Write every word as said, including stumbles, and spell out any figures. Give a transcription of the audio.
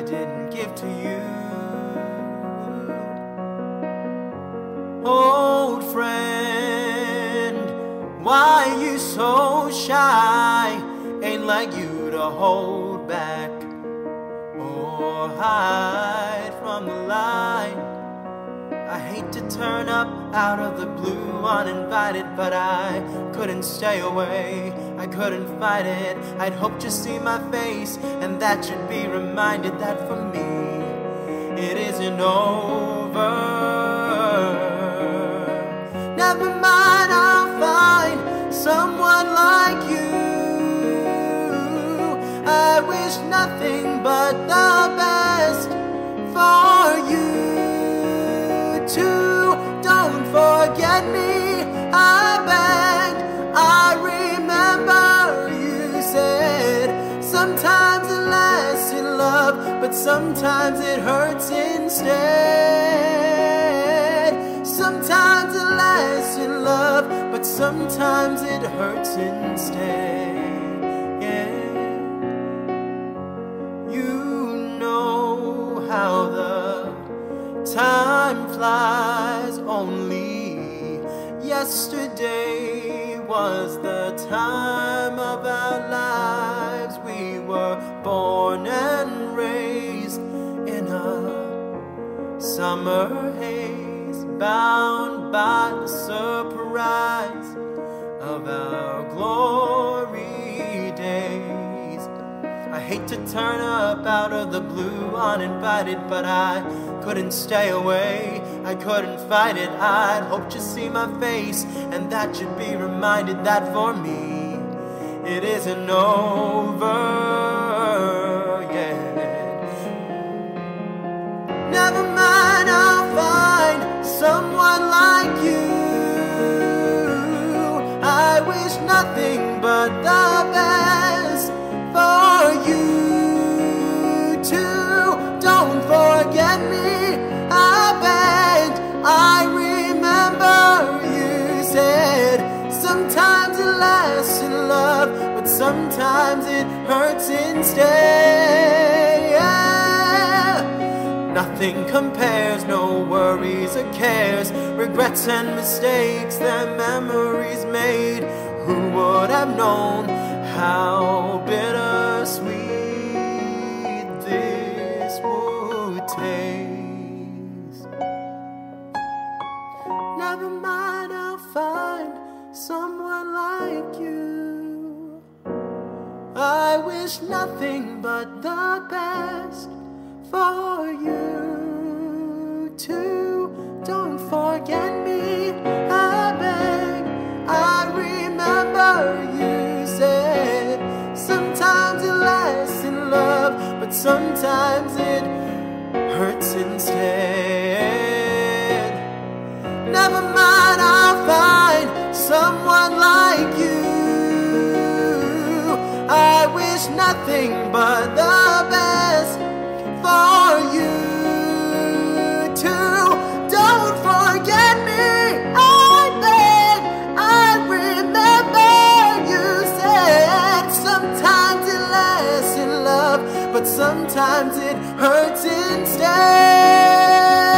I didn't give to you. Old friend, why are you so shy? Ain't like you to hold back or hide from the light. I hate to turn up out of the blue uninvited, but I couldn't stay away, I couldn't fight it. I'd hoped you'd see my face, and that you'd be reminded that for me, it isn't over. Never mind, I'll find someone like you. I wish nothing but the best for you. Don't forget me, I beg. I remember you said, sometimes it lasts in love, but sometimes it hurts instead. Sometimes it lasts in love, but sometimes it hurts instead. Yeah. You know how the time flies. Only yesterday was the time of our lives. We were born and raised in a summer haze, bound by the surprise of our glory days. I hate to turn up out of the blue uninvited, but I couldn't stay away, I couldn't fight it. I'd hoped you'd see my face, and that you'd be reminded that for me, it isn't over yet. Never mind, I'll find someone like you. I wish nothing but the best for you too. Don't forget me, I begged, I remember you said, sometimes it lasts in love, but sometimes it hurts instead. Yeah. Nothing compares, no worries or cares, regrets and mistakes, their memories made. Who would have known how bittersweet this would taste? Never mind, I'll find someone like you. I wish nothing but the best for you too. Don't forget me, I beg. I remember you said, sometimes it lasts in love, but sometimes it hurts instead. Never mind, I'll find someone like you. I wish nothing but the best for you too. Don't forget me, I beg. I remember you said, sometimes it lasts in love, but sometimes it hurts instead.